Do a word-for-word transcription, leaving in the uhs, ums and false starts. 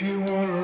If you wanna